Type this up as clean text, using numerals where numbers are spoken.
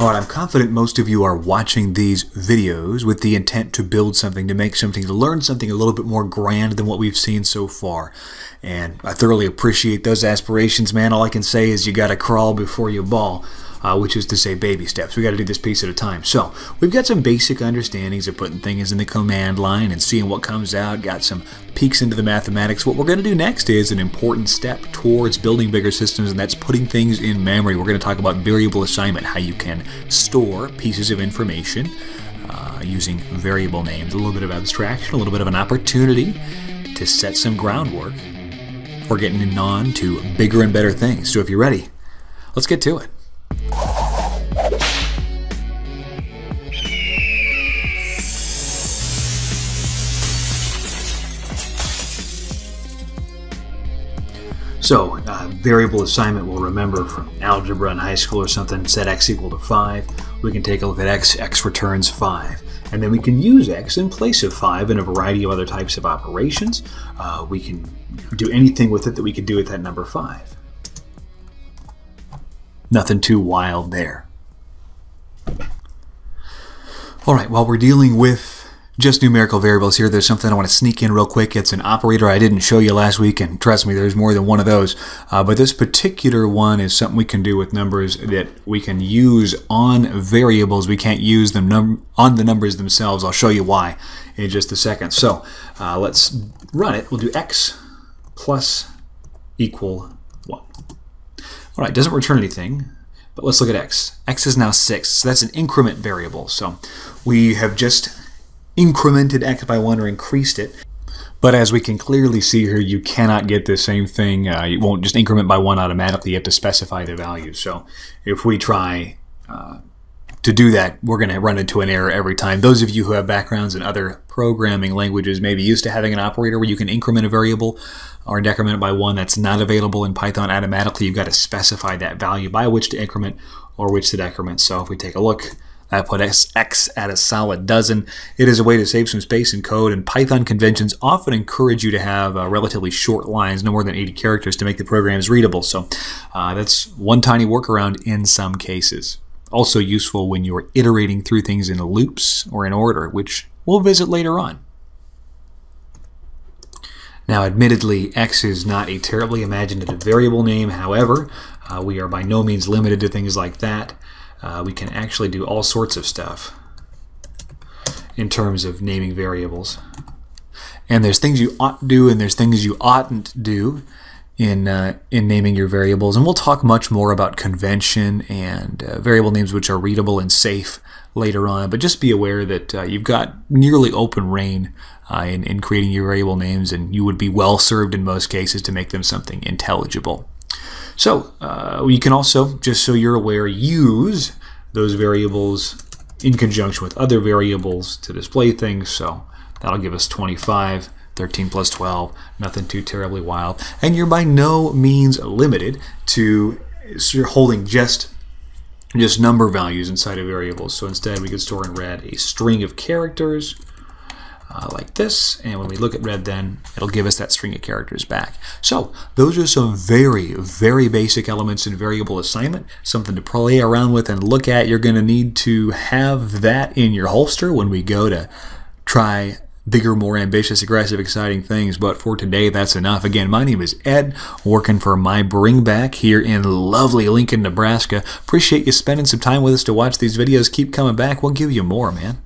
All right, I'm confident most of you are watching these videos with the intent to build something, to make something, to learn something a little bit more grand than what we've seen so far. And I thoroughly appreciate those aspirations, man. All I can say is you got to crawl before you bawl. Which is to say baby steps. We got to do this piece at a time. So we've got some basic understandings of putting things in the command line and seeing what comes out, got some peeks into the mathematics. What we're going to do next is an important step towards building bigger systems, and that's putting things in memory. We're going to talk about variable assignment, how you can store pieces of information using variable names, a little bit of abstraction, a little bit of an opportunity to set some groundwork for getting on to bigger and better things. So if you're ready, let's get to it. So variable assignment, we'll remember from algebra in high school or something, set x equal to 5. We can take a look at x returns 5. And then we can use x in place of 5 in a variety of other types of operations. We can do anything with it that we could do with that number 5. Nothing too wild there. All right, while we're dealing with just numerical variables here, there's something I want to sneak in real quick. It's an operator I didn't show you last week, and trust me, there's more than one of those. But this particular one is something we can do with numbers that we can use on variables. We can't use them on the numbers themselves. I'll show you why in just a second. So let's run it. We'll do x plus equal 1. All right, doesn't return anything. But let's look at x. X is now 6, so that's an increment variable. So we have just incremented x by 1 or increased it. But as we can clearly see here, you cannot get the same thing. You won't just increment by 1 automatically. You have to specify the value. So if we try to do that, we're going to run into an error every time. Those of you who have backgrounds in other programming languages may be used to having an operator where you can increment a variable or decrement it by 1. That's not available in Python automatically. You've got to specify that value by which to increment or which to decrement. So if we take a look, I put x at a solid dozen. It is a way to save some space in code, and Python conventions often encourage you to have relatively short lines, no more than 80 characters, to make the programs readable. So that's one tiny workaround in some cases. Also useful when you're iterating through things in loops or in order, which we'll visit later on. Now, admittedly, x is not a terribly imaginative variable name. However, we are by no means limited to things like that. We can actually do all sorts of stuff in terms of naming variables. And there's things you ought to do and there's things you oughtn't do in naming your variables. And we'll talk much more about convention and variable names which are readable and safe later on. But just be aware that you've got nearly open reign in creating your variable names, and you would be well served in most cases to make them something intelligible. So you can also, just so you're aware, use those variables in conjunction with other variables to display things. So that'll give us 25, 13 plus 12, nothing too terribly wild. And you're by no means limited to holding just number values inside of variables. So instead we could store in red a string of characters like this, and when we look at red, then it'll give us that string of characters back. So those are some very, very basic elements in variable assignment, something to play around with and look at. You're going to need to have that in your holster when we go to try bigger, more ambitious, aggressive, exciting things. But for today, that's enough. Again, my name is Ed, working for mybringback here in lovely Lincoln, Nebraska. Appreciate you spending some time with us to watch these videos. Keep coming back. We'll give you more, man.